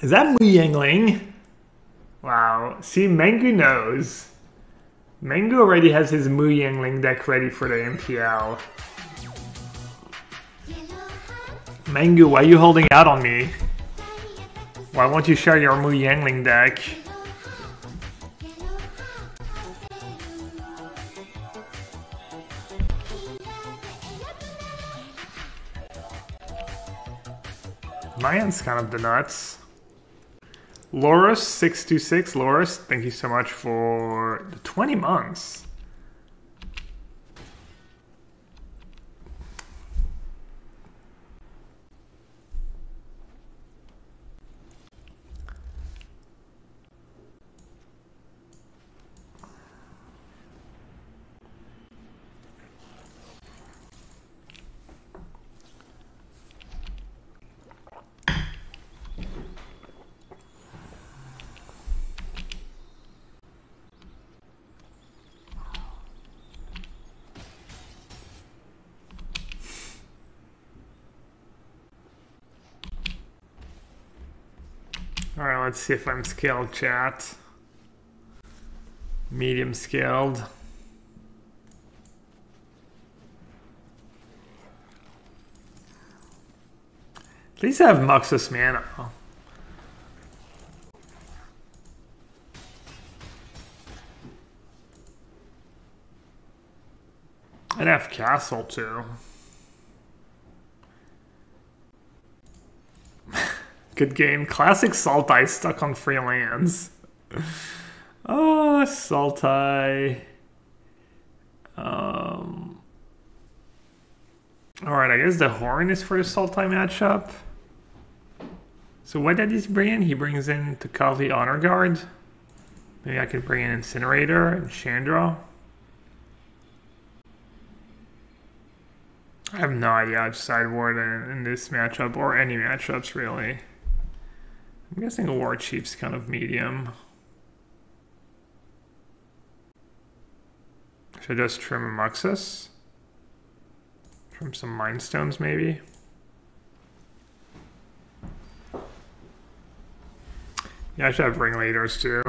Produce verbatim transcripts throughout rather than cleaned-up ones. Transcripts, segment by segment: Is that Mu Yangling? Wow. See, Mengu knows. Mengu already has his Mu Yangling deck ready for the M P L. Mengu, why are you holding out on me? Why won't you share your Mu Yangling deck? Mayan's kind of the nuts. Loris six two six, Loris, thank you so much for the twenty months. Alright, let's see if I'm scaled, chat. Medium scaled. At least I have Muxus mana. I'd have Castle too. Good game. Classic Sultai stuck on free lands. Oh, Sultai. Um, Alright, I guess the Horn is for the Sultai matchup. So what did he bring in? He brings in Tukali Honor Guard. Maybe I could bring in Incinerator and Chandra. I have no idea how to sideboard in, in this matchup, or any matchups really. I'm guessing a War Chief's kind of medium. Should I just trim a Moxes? Trim some Mind Stones maybe? Yeah, I should have Ringleaders too.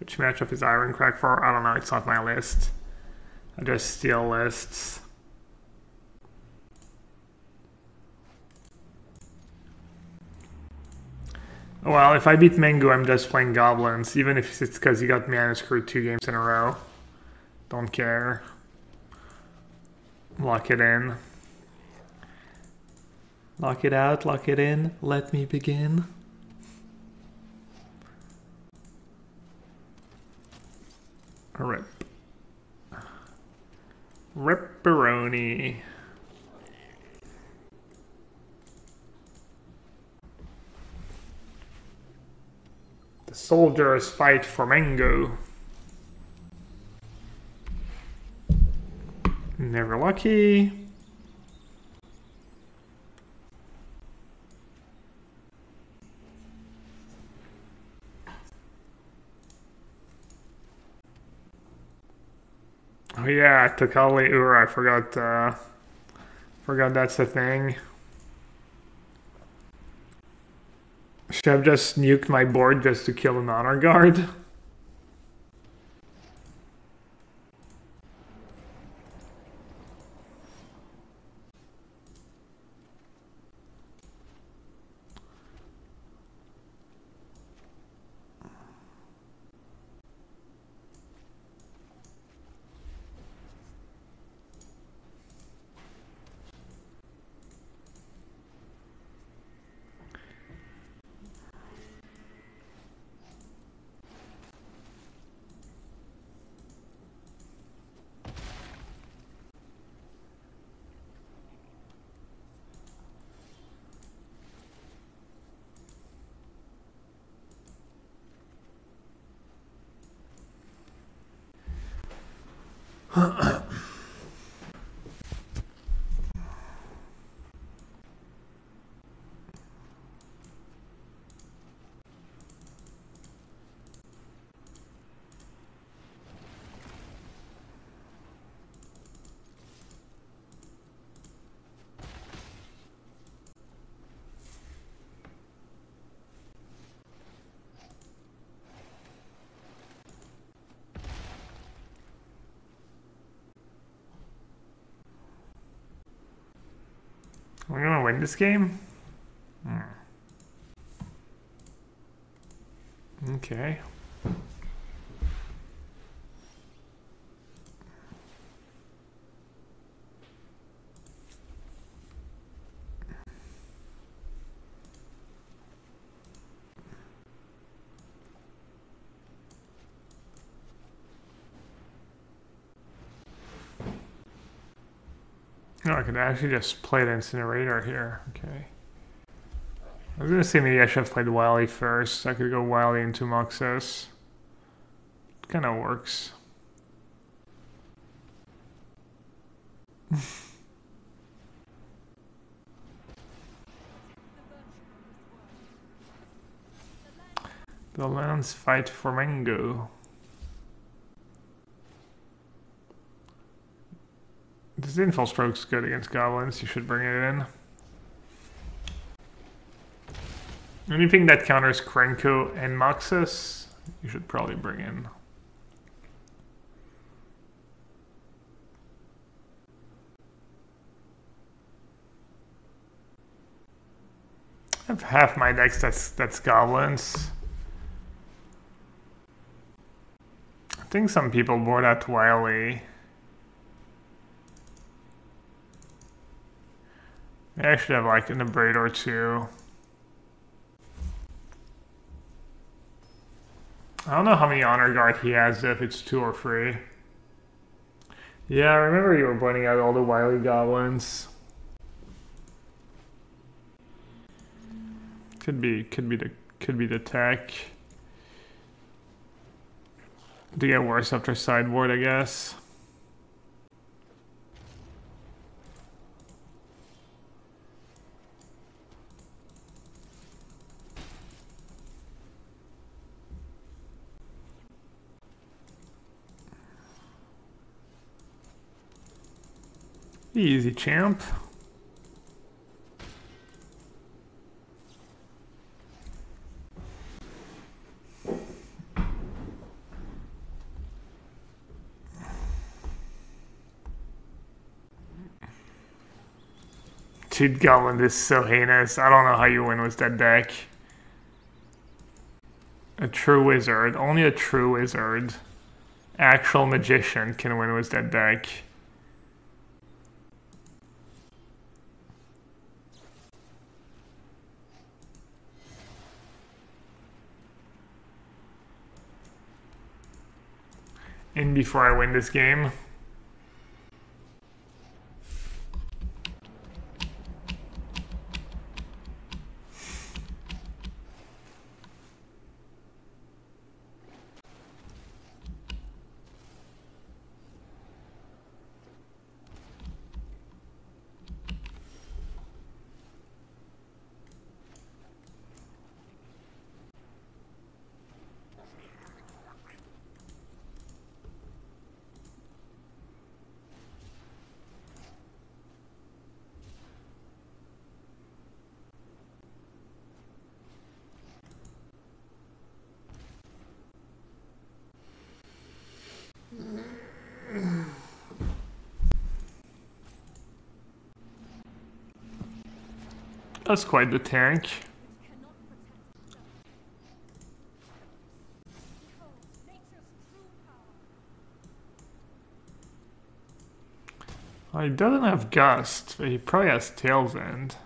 Which matchup is Ironcrack for? I don't know, it's not my list. I just steal lists. Well, if I beat Mengu, I'm just playing Goblins, even if it's because he got mana screwed two games in a row. Don't care. Lock it in. Lock it out, lock it in, let me begin. Rip. Ripperoni. The soldiers fight for Mango. Never lucky. Oh yeah, Tukali Ura, I forgot uh forgot that's the thing. Should I have just nuked my board just to kill an honor guard? win this game? Hmm. Okay. No, I could actually just play the Incinerator here. Okay. I was gonna say maybe I should have played Wily first. I could go Wily into Moxes. It kind of works. The lands fight for Mango. This info stroke's good against goblins. You should bring it in. Anything that counters Krenko and Moxus, you should probably bring in. I have half my decks that's that's goblins. I think some people bought out Wily. I should have like an Abrade or two. I don't know how many Honor Guard he has, if it's two or three. Yeah, I remember you were pointing out all the Wily goblins. Could be, could be the, could be the tech. To get worse after sideboard, I guess. Easy champ. Dude, Goblin, this is so heinous. I don't know how you win with that deck. A true wizard. Only a true wizard. Actual magician can win with that deck. In before I win this game. That's quite the tank. Well, he doesn't have Gust, but he probably has Tail's End.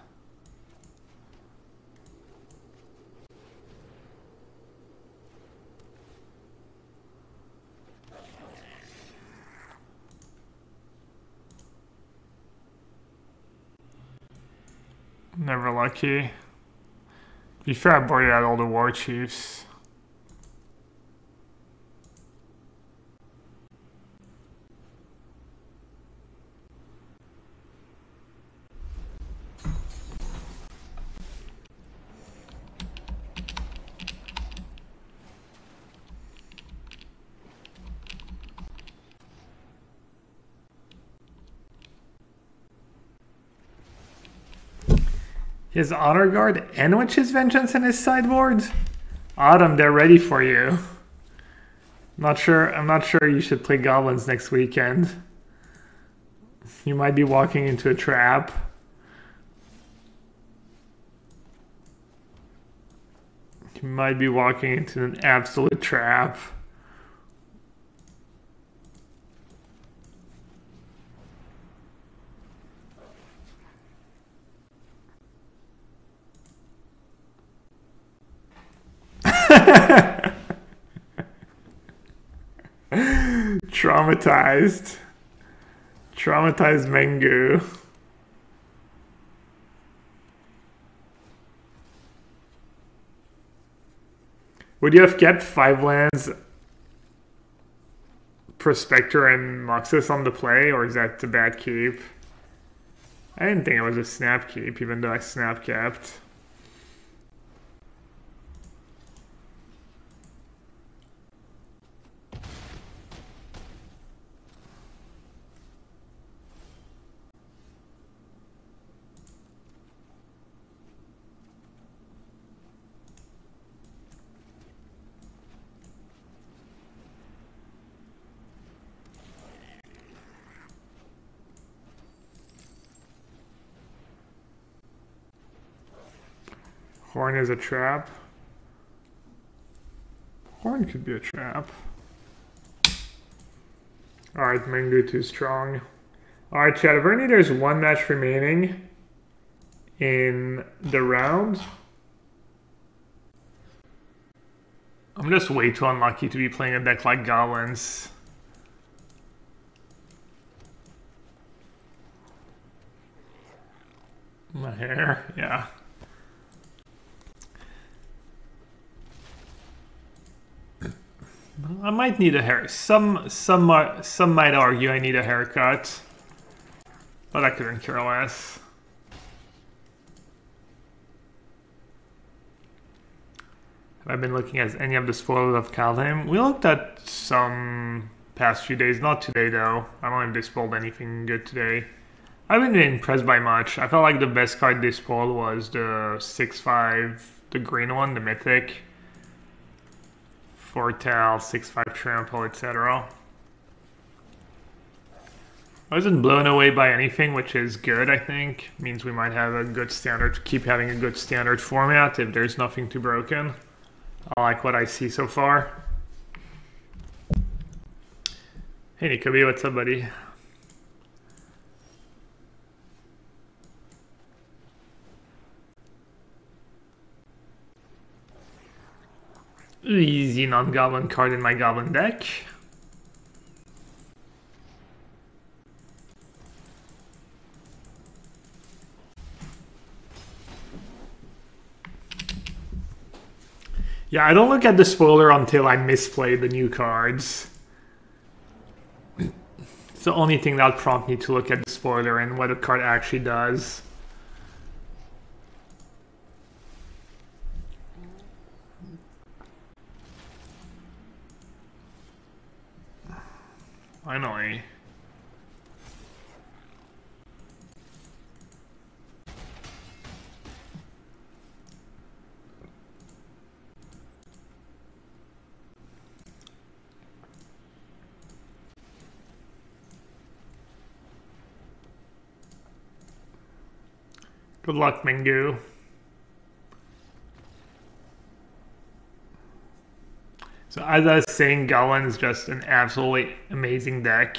Never lucky. To be fair, I boarded out all the war chiefs. His Honor Guard and Witch's Vengeance in his sideboard? Autumn, they're ready for you. Not sure, I'm not sure you should play Goblins next weekend. You might be walking into a trap. might be walking into an absolute trap. Traumatized. Traumatized Mengu. Would you have kept five lands, Prospector and Moxes on the play, or is that a bad keep? I didn't think it was a snap keep, even though I snap kept. Horn is a trap. Horn could be a trap. Alright, Mengu too strong. Alright, chat, if only there's one match remaining in the round. I'm just way too unlucky to be playing a deck like Goblins. My hair, yeah. I might need a hair. Some some some might argue I need a haircut, but I couldn't care less. Have I been looking at any of the spoilers of Kaldheim? We looked at some past few days. Not today though. I don't know if they spoiled anything good today. I haven't been impressed by much. I felt like the best card they spoiled was the six five, the green one, the mythic. Fortal, six five trample, et cetera. I wasn't blown away by anything, which is good, I think. It means we might have a good standard, keep having a good standard format if there's nothing too broken. I like what I see so far. Hey, Nikobi, what's up, buddy? Easy non-goblin card in my goblin deck. Yeah, I don't look at the spoiler until I misplay the new cards. It's the only thing that'll prompt me to look at the spoiler and what a card actually does. Finally. Good luck, Mengu. So as I was saying, Goblin is just an absolutely amazing deck.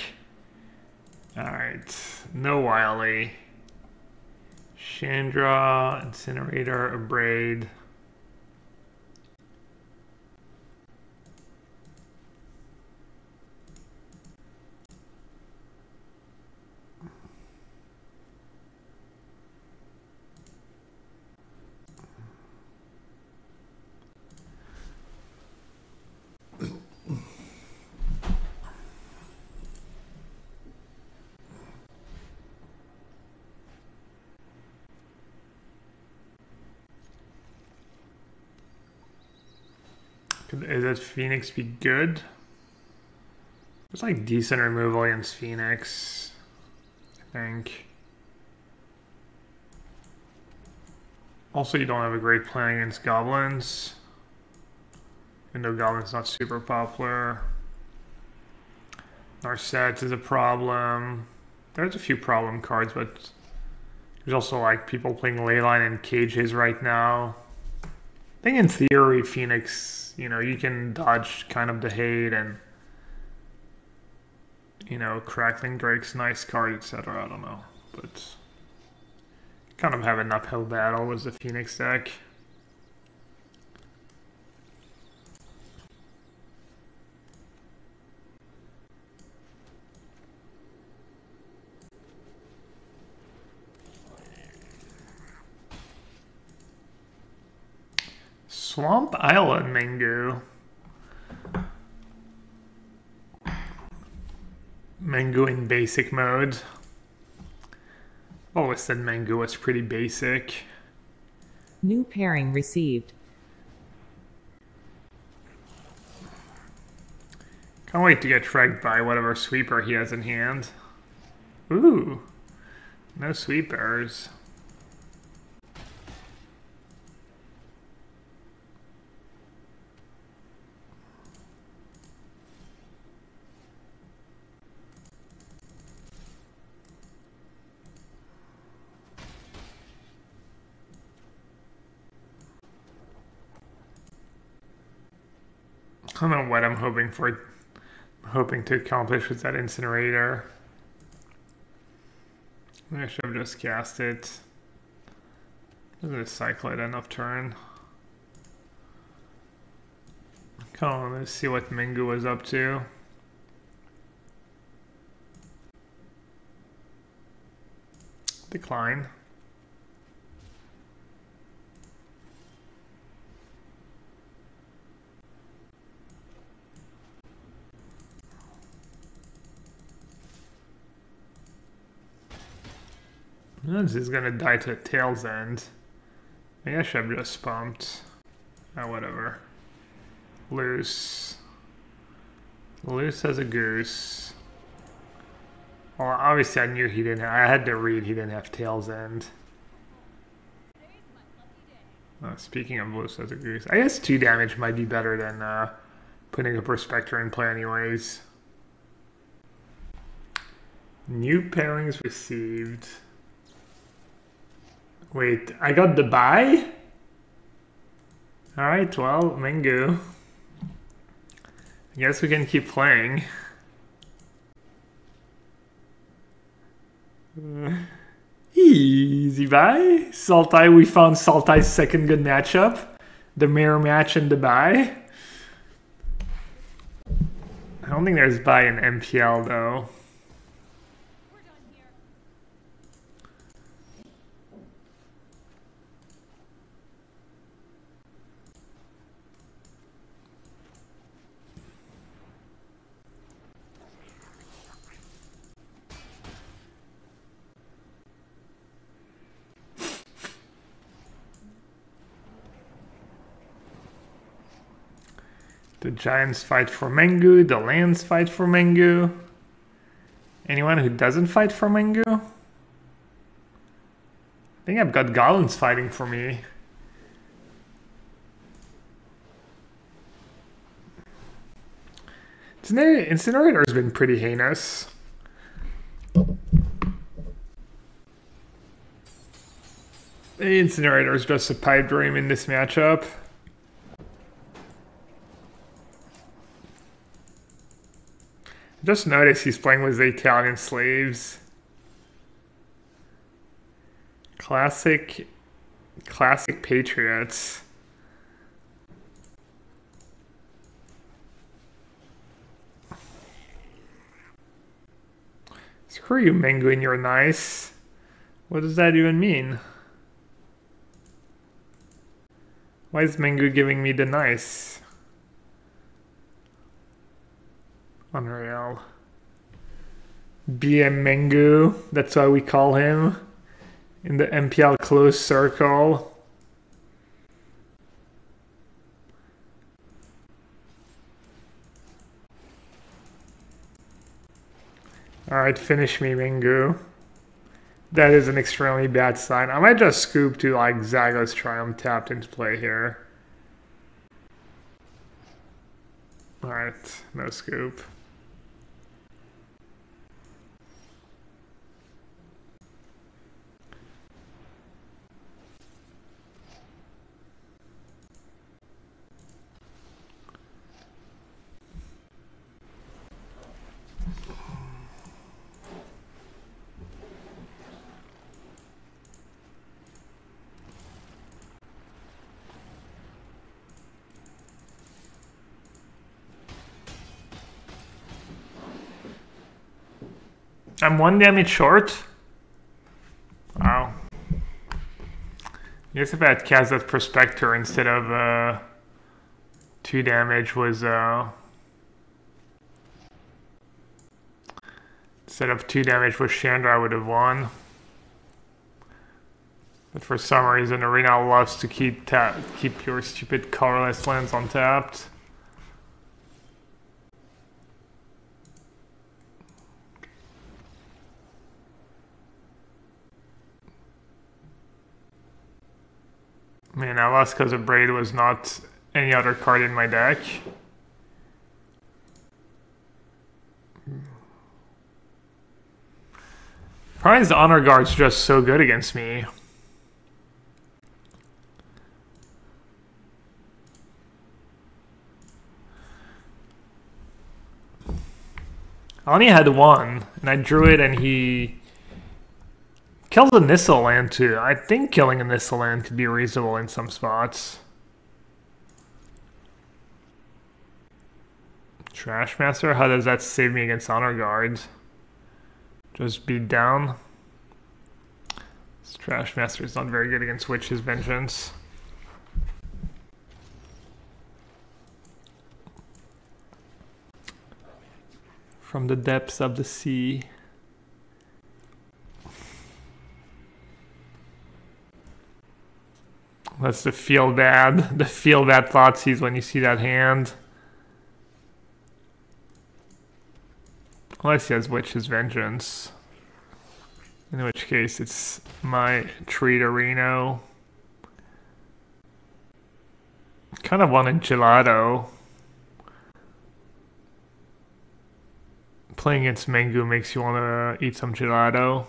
Alright, no Wily. Chandra, Incinerator, Abrade. Is that Phoenix be good? It's like decent removal against Phoenix, I think. Also, you don't have a great plan against Goblins. And though Goblins not super popular. Narset is a problem. There's a few problem cards, but there's also like people playing Leyline and Cages right now. think in theory, Phoenix, you know, you can dodge kind of the hate and, you know, Crackling Drake's nice card, et cetera. I don't know, but kind of have an uphill battle with the Phoenix deck. Swamp Island Mengu. Mengu in basic mode. Always said Mengu was pretty basic. New pairing received. Can't wait to get tracked by whatever sweeper he has in hand. Ooh, no sweepers. I don't know what I'm hoping for, hoping to accomplish with that Incinerator. I should have just cast it. I'm gonna cycle it enough turn. Come on, let's see what Mengu was up to. Decline. This is gonna die to Tail's End. Maybe I should have just pumped. Oh, whatever. Loose. Loose as a goose. Well, obviously I knew he didn't have, I had to read he didn't have Tail's End. Uh, speaking of loose as a goose, I guess two damage might be better than uh, putting a Prospector in play anyways. New pairings received. Wait, I got the buy? Alright, well, Mengu. I guess we can keep playing. Uh, easy buy. Sultai, we found Sultai's second good matchup. The mirror match and the buy. I don't think there's buy in M P L though. The giants fight for Mengu, the lands fight for Mengu. Anyone who doesn't fight for Mengu? I think I've got goblins fighting for me. Incinerator has been pretty heinous. The Incinerator is just a pipe dream in this matchup. Just notice he's playing with the Italian slaves. Classic, classic patriots. Screw you, Mengu, and you're nice. What does that even mean? Why is Mengu giving me the nice? Unreal. B M Mengu, that's why we call him in the M P L close circle. Alright, finish me, Mengu. That is an extremely bad sign. I might just scoop to like Zagos Triumph tapped into play here. Alright, no scoop. I'm one damage short. Wow. I guess if I had cast that Prospector instead of uh, two damage was uh, instead of two damage was Chandra, I would have won. But for some reason, Arena loves to keep ta keep your stupid colorless lands untapped. Man, I lost because Abrade was not any other card in my deck. Probably the Honor Guard's just so good against me. I only had one, and I drew it, and he kills a Nisseland too. I think killing a Nisseland could be reasonable in some spots. Trashmaster, how does that save me against Honor Guard? Just beat down. This Trashmaster is not very good against Witch's Vengeance. From the depths of the sea. That's the feel bad, the feel bad thought sees when you see that hand. Unless he has Witch's Vengeance. In which case it's my treat Arena. Kind of wanted Gelato. Playing against Mengu makes you want to eat some gelato.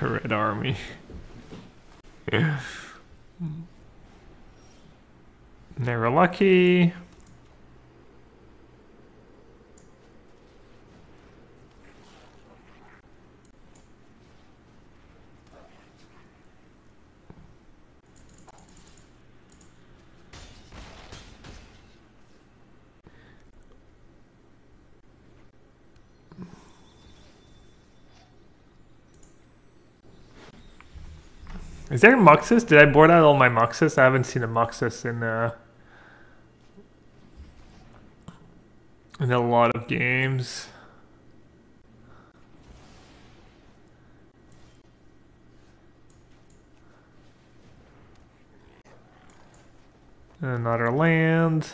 The Red Army. Never lucky. Is there Moxes? Did I board out all my Moxes? I haven't seen a Moxes in uh, in a lot of games. Another land.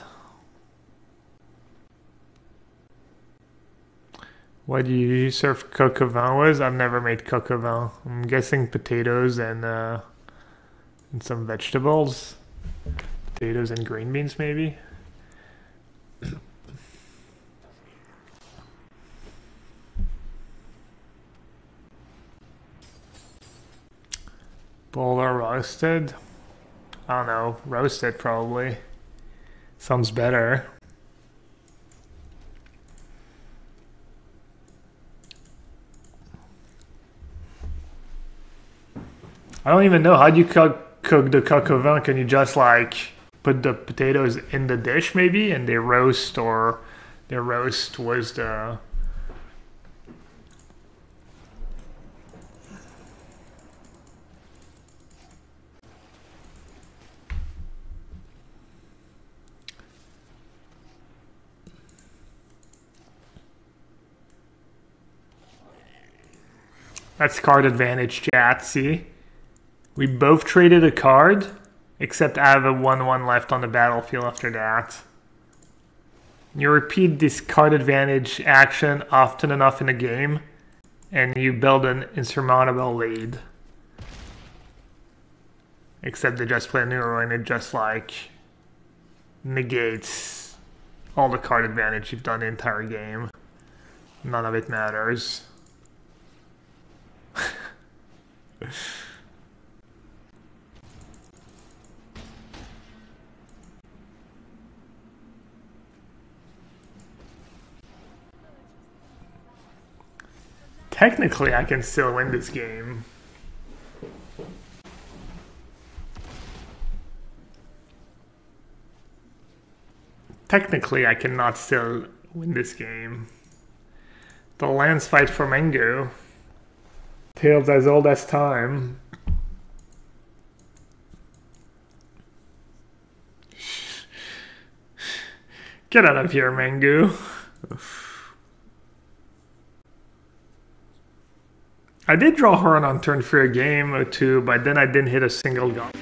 What do you serve coq au vin with? I've never made coq au vin. I'm guessing potatoes and uh, and some vegetables. Potatoes and green beans, maybe. Boulder roasted? I don't know. Roasted, probably. Sounds better. I don't even know, how do you cook, cook the coq au vin? Can you just like put the potatoes in the dish maybe and they roast, or they roast was the... That's card advantage, chat, see? We both traded a card, except I have a one one left on the battlefield after that. You repeat this card advantage action often enough in a game, and you build an insurmountable lead. Except they just play a new rule and it just like negates all the card advantage you've done the entire game. None of it matters. Technically, I can still win this game. Technically, I cannot still win this game. The lands fight for Mengu. Tales as old as time. Get out of here, Mengu. I did draw her on turn for a game or two, but then I didn't hit a single goblin.